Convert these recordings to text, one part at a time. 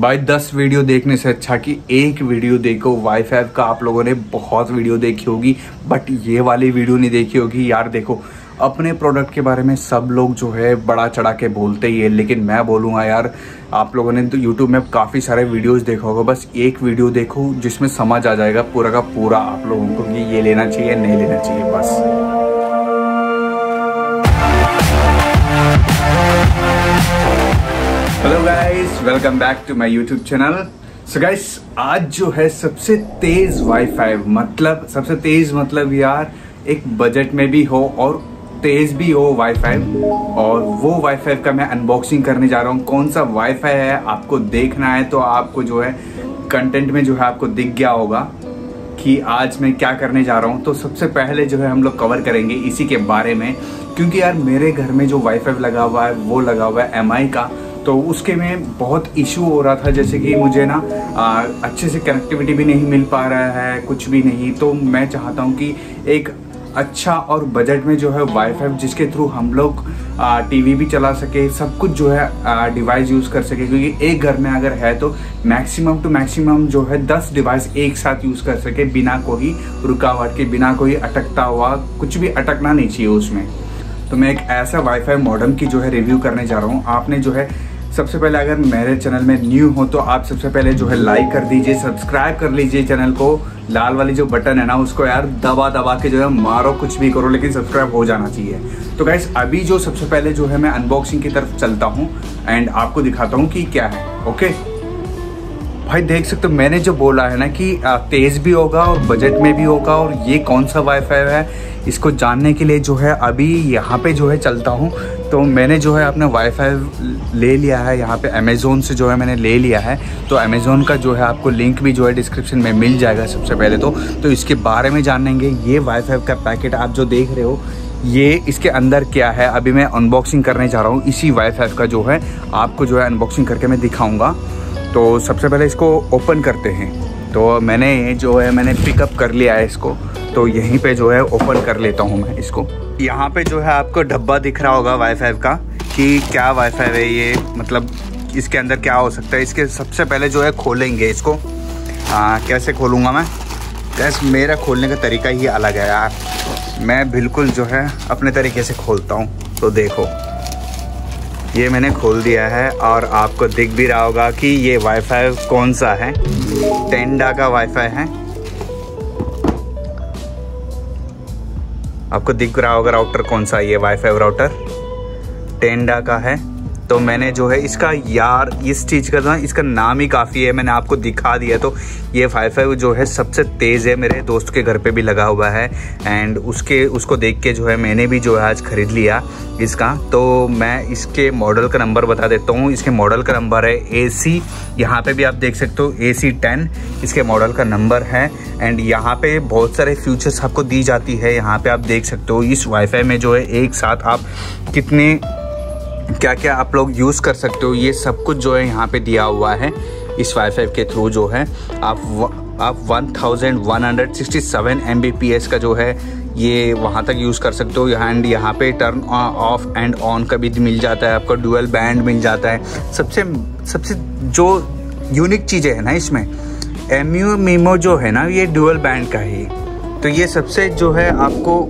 भाई 10 वीडियो देखने से अच्छा कि एक वीडियो देखो। वाईफाई का आप लोगों ने बहुत वीडियो देखी होगी बट ये वाली वीडियो नहीं देखी होगी। यार देखो, अपने प्रोडक्ट के बारे में सब लोग जो है बड़ा चढ़ा के बोलते ही है, लेकिन मैं बोलूँगा यार आप लोगों ने तो यूट्यूब में काफ़ी सारे वीडियोस देखा होगा, बस एक वीडियो देखो जिसमें समझ आ जाएगा पूरा का पूरा आप लोगों को कि ये लेना चाहिए नहीं लेना चाहिए। बस hello guys, welcome back to my YouTube channel. So guys, आज जो है सबसे तेज वाईफाई, मतलब सबसे तेज मतलब यार एक बजट में भी हो और तेज भी हो वाईफाई, और वो वाईफाई का मैं अनबॉक्सिंग करने जा रहा हूँ। कौन सा वाईफाई है आपको देखना है तो आपको जो है कंटेंट में जो है आपको दिख गया होगा कि आज मैं क्या करने जा रहा हूँ। तो सबसे पहले जो है हम लोग कवर करेंगे इसी के बारे में, क्योंकि यार मेरे घर में जो वाईफाई लगा हुआ है वो लगा हुआ है MI का, तो उसके में बहुत इशू हो रहा था, जैसे कि मुझे ना अच्छे से कनेक्टिविटी भी नहीं मिल पा रहा है, कुछ भी नहीं। तो मैं चाहता हूँ कि एक अच्छा और बजट में जो है वाईफाई जिसके थ्रू हम लोग टीवी भी चला सके, सब कुछ जो है डिवाइस यूज़ कर सके, क्योंकि एक घर में अगर है तो मैक्सिमम टू मैक्सिमम जो है 10 डिवाइस एक साथ यूज़ कर सके बिना कोई रुकावट के, बिना कोई अटकता हुआ, कुछ भी अटकना नहीं चाहिए उसमें। तो मैं एक ऐसा वाईफाई मॉडम की जो है रिव्यू करने जा रहा हूँ। आपने जो है सबसे पहले अगर मेरे चैनल में न्यू हो तो आप सबसे पहले जो है लाइक कर दीजिए, सब्सक्राइब कर लीजिए चैनल को, लाल वाली जो बटन है ना उसको यार दबा के जो है मारो, कुछ भी करो लेकिन सब्सक्राइब हो जाना चाहिए। तो गाइस अभी जो सबसे पहले जो है मैं अनबॉक्सिंग की तरफ चलता हूँ एंड आपको दिखाता हूँ कि क्या है। ओके भाई, देख सकते हो मैंने जो बोला है ना कि तेज़ भी होगा और बजट में भी होगा, और ये कौन सा वाईफाई है इसको जानने के लिए जो है अभी यहाँ पे जो है चलता हूँ। तो मैंने जो है अपना वाईफाई ले लिया है, यहाँ पे अमेज़ोन से जो है मैंने ले लिया है। तो अमेज़ोन का जो है आपको लिंक भी जो है डिस्क्रिप्शन में मिल जाएगा। सबसे पहले तो इसके बारे में जानेंगे। ये वाईफाई का पैकेट आप जो देख रहे हो ये इसके अंदर क्या है, अभी मैं अनबॉक्सिंग करने जा रहा हूँ। इसी वाईफाई का जो है आपको जो है अनबॉक्सिंग करके मैं दिखाऊँगा। तो सबसे पहले इसको ओपन करते हैं। तो मैंने जो है पिकअप कर लिया है इसको, तो यहीं पे जो है ओपन कर लेता हूँ मैं इसको। यहाँ पे जो है आपको डब्बा दिख रहा होगा वाईफाई का कि क्या वाईफाई है ये, मतलब इसके अंदर क्या हो सकता है। इसके सबसे पहले जो है खोलेंगे इसको। कैसे खोलूँगा मैं? बस मेरा खोलने का तरीका ही अलग है यार, मैं बिल्कुल जो है अपने तरीके से खोलता हूँ। तो देखो ये मैंने खोल दिया है और आपको दिख भी रहा होगा कि ये वाईफाई कौन सा है, टेंडा का वाईफाई है। आपको दिख रहा होगा राउटर कौन सा, ये वाईफाई राउटर टेंडा का है। तो मैंने जो है इसका यार इस चीज़ का ना इसका नाम ही काफ़ी है, मैंने आपको दिखा दिया। तो ये वाईफाई जो है सबसे तेज़ है, मेरे दोस्त के घर पे भी लगा हुआ है एंड उसको देख के जो है मैंने भी जो है आज ख़रीद लिया इसका। तो मैं इसके मॉडल का नंबर बता देता हूँ। इसके मॉडल का नंबर है AC, यहाँ पे भी आप देख सकते हो AC10 इसके मॉडल का नंबर है। एंड यहाँ पे बहुत सारे फीचर्स आपको दी जाती है। यहाँ पे आप देख सकते हो इस वाईफाई में जो है एक साथ आप कितने क्या क्या आप लोग यूज़ कर सकते हो, ये सब कुछ जो है यहाँ पे दिया हुआ है। इस वाईफाई के थ्रू जो है आप 1167 Mbps का जो है ये वहाँ तक यूज़ कर सकते हो। एंड यहाँ पे टर्न ऑफ एंड ऑन का भी मिल जाता है आपको, डुअल बैंड मिल जाता है। सबसे जो यूनिक चीज़ें हैं ना इसमें MU-MIMO जो है ना ये डुअल बैंड का ही, तो ये सबसे जो है आपको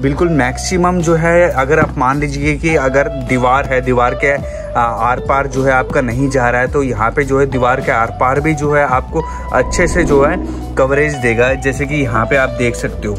बिल्कुल मैक्सिमम जो है, अगर आप मान लीजिए कि अगर दीवार है, दीवार के आर पार जो है आपका नहीं जा रहा है, तो यहाँ पे जो है दीवार के आर पार भी जो है आपको अच्छे से जो है कवरेज देगा, जैसे कि यहाँ पे आप देख सकते हो।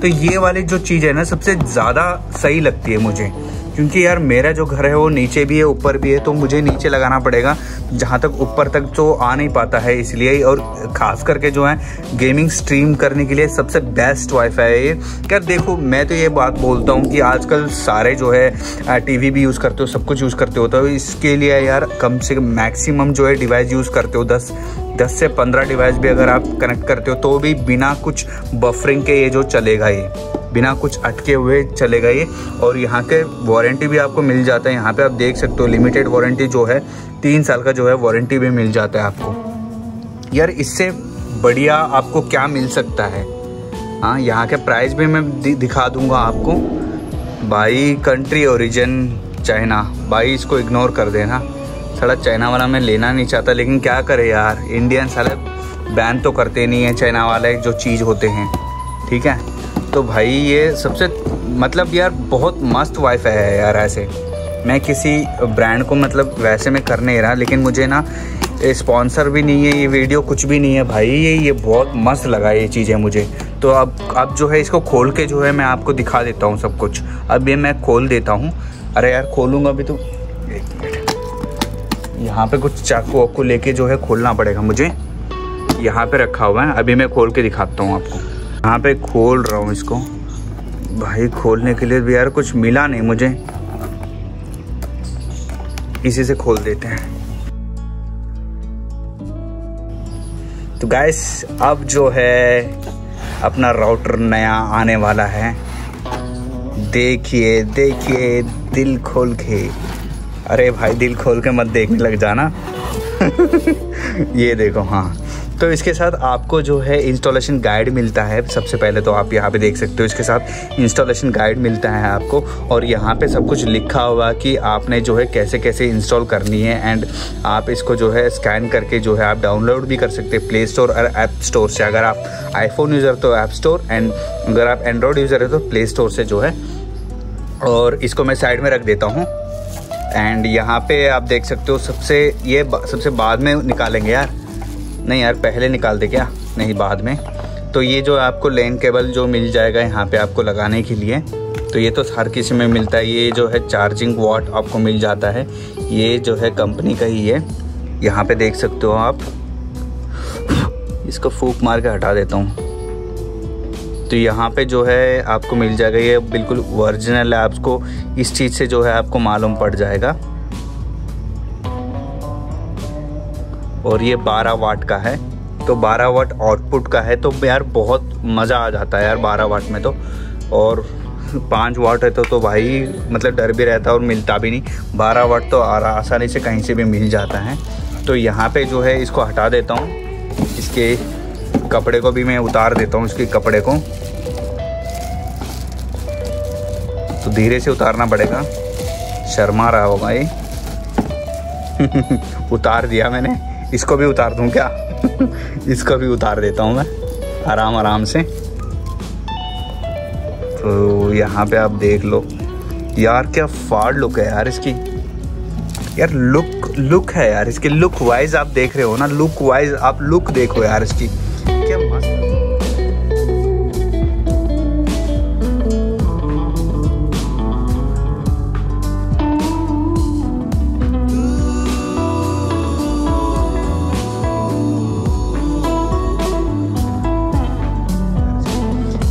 तो ये वाली जो चीज़ है ना सबसे ज़्यादा सही लगती है मुझे, क्योंकि यार मेरा जो घर है वो नीचे भी है ऊपर भी है, तो मुझे नीचे लगाना पड़ेगा जहाँ तक ऊपर तक तो आ नहीं पाता है, इसलिए। और ख़ास करके जो है गेमिंग स्ट्रीम करने के लिए सबसे बेस्ट वाईफाई है ये। यार देखो मैं तो ये बात बोलता हूँ कि आजकल सारे जो है टीवी भी यूज़ करते हो, सब कुछ यूज़ करते हो, तो इसके लिए यार कम से कम मैक्सिमम जो है डिवाइस यूज़ करते हो, 10 से 15 डिवाइस भी अगर आप कनेक्ट करते हो तो भी बिना कुछ बफरिंग के ये जो चलेगा, ये बिना कुछ अटके हुए चलेगा ये। और यहाँ के वारंटी भी आपको मिल जाता है, यहाँ पे आप देख सकते हो लिमिटेड वारंटी जो है 3 साल का जो है वारंटी भी मिल जाता है आपको। यार इससे बढ़िया आपको क्या मिल सकता है? हाँ, यहाँ के प्राइस भी मैं दिखा दूँगा आपको। भाई कंट्री ओरिजिन चाइना, भाई इसको इग्नोर कर देना, साला चाइना वाला मैं लेना नहीं चाहता, लेकिन क्या करे यार, इंडियन साला बैन तो करते नहीं है चाइना वाले जो चीज़ होते हैं। ठीक है, तो भाई ये सबसे मतलब यार बहुत मस्त वाईफाई है यार। ऐसे मैं किसी ब्रांड को मतलब वैसे मैं कर नहीं रहा, लेकिन मुझे ना स्पॉन्सर भी नहीं है ये वीडियो, कुछ भी नहीं है भाई। ये बहुत मस्त लगा ये चीज़ें मुझे। तो अब जो है इसको खोल के जो है मैं आपको दिखा देता हूँ सब कुछ। अब ये मैं खोल देता हूँ। अरे यार खोलूँगा अभी तो, एक मिनट, यहाँ पे कुछ चाकू वाकू लेके जो है खोलना पड़ेगा मुझे। यहाँ पे रखा हुआ है, अभी मैं खोल के दिखाता हूँ आपको। यहाँ पे खोल रहा हूँ इसको भाई। खोलने के लिए भी यार कुछ मिला नहीं मुझे, इसी से खोल देते हैं। तो गाइस अब जो है अपना राउटर नया आने वाला है, देखिए देखिए दिल खोल के। अरे भाई दिल खोल के मत देखने लग जाना। ये देखो, हाँ, तो इसके साथ आपको जो है इंस्टॉलेशन गाइड मिलता है। सबसे पहले तो आप यहाँ पे देख सकते हो, इसके साथ इंस्टॉलेशन गाइड मिलता है आपको, और यहाँ पे सब कुछ लिखा हुआ कि आपने जो है कैसे कैसे इंस्टॉल करनी है। एंड आप इसको जो है स्कैन करके जो है आप डाउनलोड भी कर सकते हैं प्ले स्टोर और ऐप स्टोर से। अगर आप आईफोन यूज़र तो ऐप स्टोर, एंड अगर आप एंड्रॉयड यूज़र है तो प्ले स्टोर से जो है। और इसको मैं साइड में रख देता हूँ। एंड यहाँ पर आप देख सकते हो सबसे, ये सबसे बाद में निकालेंगे यार, नहीं यार पहले निकाल दे क्या, नहीं बाद में। तो ये जो आपको लैन केबल जो मिल जाएगा यहाँ पे आपको लगाने के लिए, तो ये तो हर किसी में मिलता है। ये जो है चार्जिंग वॉट आपको मिल जाता है, ये जो है कंपनी का ही है, यहाँ पे देख सकते हो आप। इसको फूंक मार के हटा देता हूँ। तो यहाँ पे जो है आपको मिल जाएगा, ये बिल्कुल ओरिजिनल है, आपको इस चीज़ से जो है आपको मालूम पड़ जाएगा। और ये 12 वाट का है, तो 12 वाट आउटपुट का है, तो यार बहुत मज़ा आ जाता है यार 12 वाट में तो। और 5 वाट है तो भाई मतलब डर भी रहता है और मिलता भी नहीं। 12 वाट तो आसानी से कहीं से भी मिल जाता है। तो यहाँ पे जो है इसको हटा देता हूँ, इसके कपड़े को भी मैं उतार देता हूँ, इसके कपड़े को तो धीरे से उतारना पड़ेगा, शर्मा रहा होगा ये। उतार दिया मैंने, इसको भी उतार दूं क्या? इसको भी उतार देता हूं मैं आराम आराम से। तो यहाँ पे आप देख लो यार, क्या फाड़ लुक है यार इसकी, यार लुक है यार इसकी। लुक वाइज आप देख रहे हो ना, लुक वाइज आप लुक देखो यार इसकी, क्या मस्त।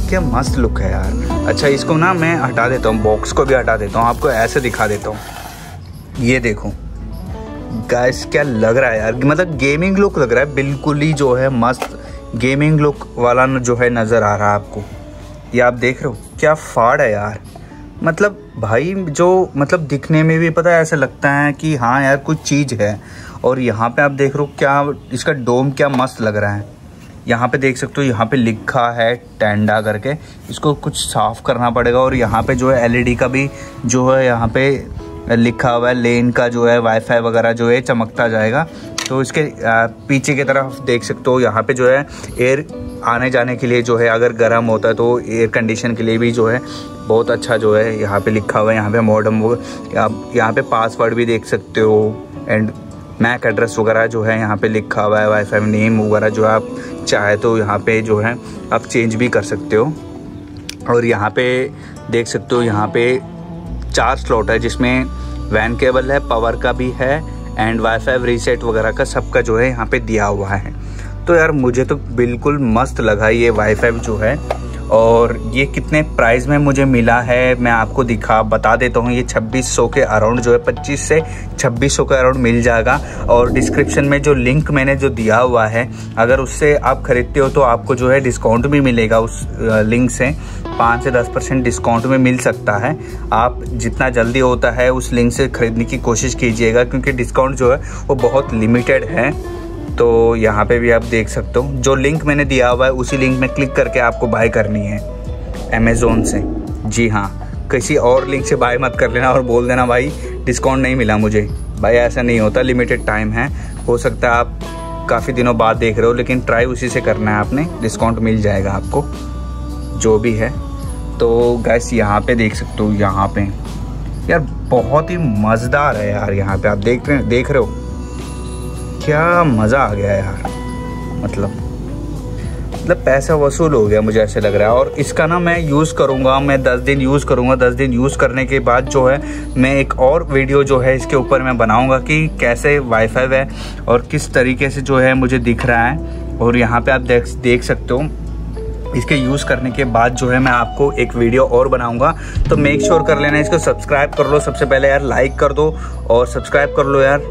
क्या मस्त लुक है यार। अच्छा इसको ना मैं हटा देता हूँ, बॉक्स को भी हटा देता हूँ, आपको ऐसे दिखा देता हूँ। ये देखो गाइस क्या लग रहा है यार, मतलब गेमिंग लुक लग रहा है, बिल्कुल ही जो है मस्त गेमिंग लुक वाला जो है नज़र आ रहा है आपको। ये आप देख रहे हो क्या फाड़ है यार, मतलब भाई जो मतलब दिखने में भी पता है ऐसा लगता है कि हाँ यार कुछ चीज़ है। और यहाँ पर आप देख रहे हो क्या इसका डोम क्या मस्त लग रहा है। यहाँ पे देख सकते हो, यहाँ पे लिखा है टेंडा करके, इसको कुछ साफ़ करना पड़ेगा। और यहाँ पे जो है एलईडी का भी जो है यहाँ पे लिखा हुआ है, लेन का जो है वाईफाई वगैरह जो है चमकता जाएगा। तो इसके पीछे की तरफ देख सकते हो, यहाँ पे जो है एयर आने जाने के लिए जो है, अगर गर्म होता है तो एयर कंडीशन के लिए भी जो है बहुत अच्छा जो है यहाँ पर लिखा हुआ है। यहाँ पर मॉडम, आप यहाँ पर पासवर्ड भी देख सकते हो, एंड मैक एड्रेस वगैरह जो है यहाँ पे लिखा हुआ है, वाईफाई नेम वगैरह जो आप चाहे तो यहाँ पे जो है आप चेंज भी कर सकते हो। और यहाँ पे देख सकते हो, यहाँ पे 4 स्लॉट है, जिसमें वैन केबल है, पावर का भी है, एंड वाईफाई रीसेट वगैरह का सबका जो है यहाँ पे दिया हुआ है। तो यार मुझे तो बिल्कुल मस्त लगा ये वाईफाई जो है। और ये कितने प्राइस में मुझे मिला है मैं आपको बता देता हूँ। ये 2600 के अराउंड जो है, 25 से 2600 के अराउंड मिल जाएगा। और डिस्क्रिप्शन में जो लिंक मैंने जो दिया हुआ है, अगर उससे आप ख़रीदते हो तो आपको जो है डिस्काउंट भी मिलेगा उस लिंक से, 5 से 10% डिस्काउंट में मिल सकता है। आप जितना जल्दी होता है उस लिंक से ख़रीदने की कोशिश कीजिएगा, क्योंकि डिस्काउंट जो है वो बहुत लिमिटेड है। तो यहाँ पे भी आप देख सकते हो, जो लिंक मैंने दिया हुआ है उसी लिंक में क्लिक करके आपको बाय करनी है अमेज़ोन से। जी हाँ, किसी और लिंक से बाय मत कर लेना और बोल देना भाई डिस्काउंट नहीं मिला मुझे। भाई ऐसा नहीं होता, लिमिटेड टाइम है। हो सकता है आप काफ़ी दिनों बाद देख रहे हो, लेकिन ट्राई उसी से करना है आपने, डिस्काउंट मिल जाएगा आपको जो भी है। तो गैस यहाँ पे देख सकते हो, यहाँ पे यार बहुत ही मज़ेदार है यार। यहाँ पे आप देख रहे हो क्या मज़ा आ गया यार। मतलब पैसा वसूल हो गया मुझे ऐसे लग रहा है। और इसका ना मैं यूज़ करूँगा, मैं 10 दिन यूज़ करूँगा। 10 दिन यूज़ करने के बाद जो है मैं एक और वीडियो जो है इसके ऊपर मैं बनाऊँगा कि कैसे वाईफाई है और किस तरीके से जो है मुझे दिख रहा है। और यहाँ पे आप देख सकते हो, इसके यूज़ करने के बाद जो है मैं आपको एक वीडियो और बनाऊंगा। तो मेक श्योर कर लेना, इसको सब्सक्राइब कर लो सबसे पहले यार, लाइक कर दो और सब्सक्राइब कर लो यार।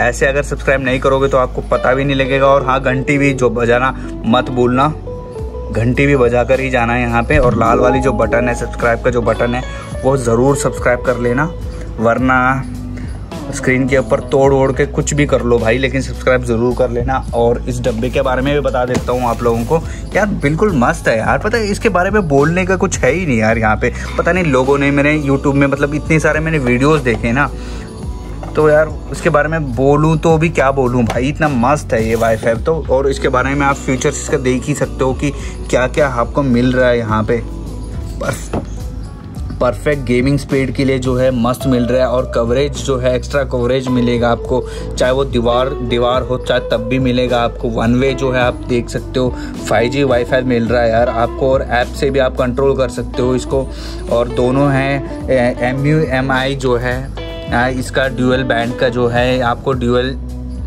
ऐसे अगर सब्सक्राइब नहीं करोगे तो आपको पता भी नहीं लगेगा। और हाँ, घंटी भी जो बजाना मत भूलना, घंटी भी बजा कर ही जाना है यहाँ पे। और लाल वाली जो बटन है सब्सक्राइब का जो बटन है वो ज़रूर सब्सक्राइब कर लेना, वरना स्क्रीन के ऊपर तोड़ ओड़ के कुछ भी कर लो भाई, लेकिन सब्सक्राइब ज़रूर कर लेना। और इस डब्बे के बारे में भी बता देता हूँ आप लोगों को यार, बिल्कुल मस्त है यार। पता है इसके बारे में बोलने का कुछ है ही नहीं यार। यहाँ पे पता नहीं लोगों ने, मेरे यूट्यूब में मतलब इतने सारे मैंने वीडियोस देखे ना, तो यार उसके बारे में बोलूँ तो भी क्या बोलूँ भाई, इतना मस्त है ये वाईफाई तो। और इसके बारे में आप फ्यूचर्स इसका देख ही सकते हो कि क्या क्या आपको मिल रहा है यहाँ पे। परफेक्ट गेमिंग स्पीड के लिए जो है मस्त मिल रहा है। और कवरेज जो है एक्स्ट्रा कवरेज मिलेगा आपको, चाहे वो दीवार हो चाहे तब भी मिलेगा आपको। वन वे जो है आप देख सकते हो 5G वाईफाई मिल रहा है यार आपको। और ऐप से भी आप कंट्रोल कर सकते हो इसको। और दोनों हैं MU-MIMO जो है इसका ड्यूअल बैंड का जो है, आपको ड्यूअल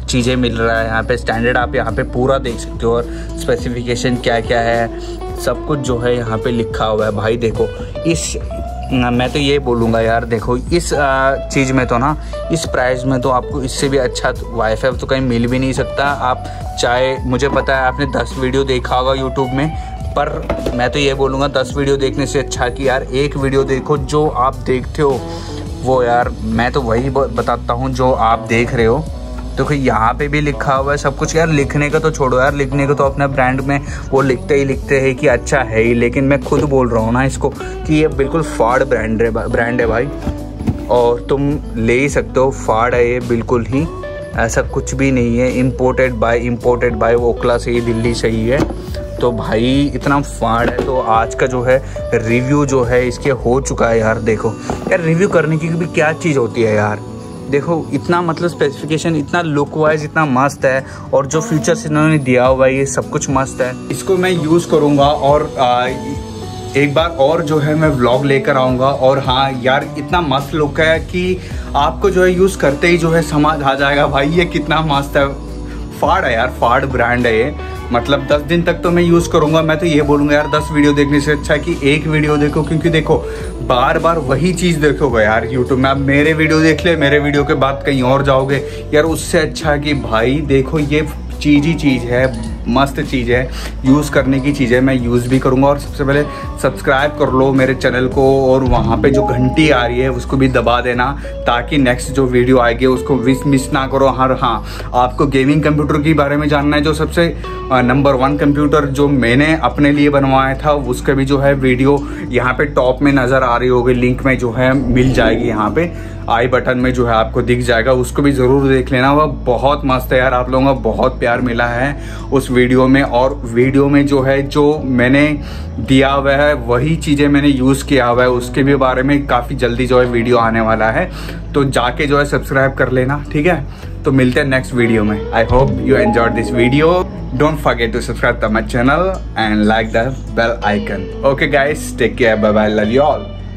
चीज़ें मिल रहा है यहाँ पे। स्टैंडर्ड आप यहाँ पे पूरा देख सकते हो और स्पेसिफिकेशन क्या क्या है सब कुछ जो है यहाँ पे लिखा हुआ है भाई। देखो इस, मैं तो ये बोलूँगा यार, देखो इस चीज़ में तो ना, इस प्राइस में तो आपको इससे भी अच्छा वाईफाई तो कहीं मिल भी नहीं सकता। आप चाहे, मुझे पता है आपने 10 वीडियो देखा होगा यूट्यूब में, पर मैं तो ये बोलूँगा 10 वीडियो देखने से अच्छा कि यार एक वीडियो देखो जो आप देखते हो वो। यार मैं तो वही बताता हूँ जो आप देख रहे हो। तो देखो यहाँ पे भी लिखा हुआ है सब कुछ यार। लिखने का तो छोड़ो यार, लिखने का तो अपने ब्रांड में वो लिखते हैं कि अच्छा है ही, लेकिन मैं खुद बोल रहा हूँ ना इसको कि ये बिल्कुल फाड़ ब्रांड है भाई। और तुम ले ही सकते हो, फाड़ है ये बिल्कुल ही, ऐसा कुछ भी नहीं है। इम्पोर्टेड बाय वोखला से ही, दिल्ली से ही है। तो भाई इतना फाड़ है। तो आज का जो है रिव्यू जो है इसके हो चुका है यार। देखो यार रिव्यू करने की भी क्या चीज़ होती है यार। देखो इतना मतलब स्पेसिफिकेशन, इतना लुक वाइज इतना मस्त है। और जो फीचर्स इन्होंने दिया हुआ है ये सब कुछ मस्त है। इसको मैं यूज़ करूँगा और एक बार और जो है मैं व्लॉग लेकर आऊँगा। और हाँ यार इतना मस्त लुक है कि आपको जो है यूज़ करते ही जो है समझ आ जाएगा भाई ये कितना मस्त है। फाड़ है यार, फाड़ ब्रांड है ये। मतलब 10 दिन तक तो मैं यूज़ करूँगा। मैं तो ये बोलूँगा यार 10 वीडियो देखने से अच्छा है कि एक वीडियो देखो, क्योंकि देखो बार बार वही चीज़ देखोगे यार यूट्यूब में। आप मेरे वीडियो देख ले, मेरे वीडियो के बाद कहीं और जाओगे यार। उससे अच्छा है कि भाई देखो ये चीज़ ही चीज़ है, मस्त चीज़ है, यूज़ करने की चीज़ है। मैं यूज़ भी करूँगा। और सबसे पहले सब्सक्राइब कर लो मेरे चैनल को, और वहाँ पे जो घंटी आ रही है उसको भी दबा देना, ताकि नेक्स्ट जो वीडियो आएगी उसको मिस ना करो। हर हाँ, आपको गेमिंग कंप्यूटर के बारे में जानना है, जो सबसे नंबर 1 कंप्यूटर जो मैंने अपने लिए बनवाया था, उसका भी जो है वीडियो यहाँ पर टॉप में नज़र आ रही होगी, लिंक में जो है मिल जाएगी, यहाँ पर आई बटन में जो है आपको दिख जाएगा। उसको भी ज़रूर देख लेना, वह बहुत मस्त है यार। आप लोगों का बहुत प्यार मिला है उस वीडियो में। और वीडियो में जो है जो मैंने दिया हुआ है वही चीज़ें मैंने यूज़ किया हुआ है, उसके भी बारे में काफ़ी जल्दी जो है वीडियो आने वाला है। तो जाके जो है सब्सक्राइब कर लेना, ठीक है। तो मिलते हैं नेक्स्ट वीडियो में। I hope you enjoyed this video, don't forget to subscribe to my channel and like the bell icon. Okay guys, take care, bye bye, love you all.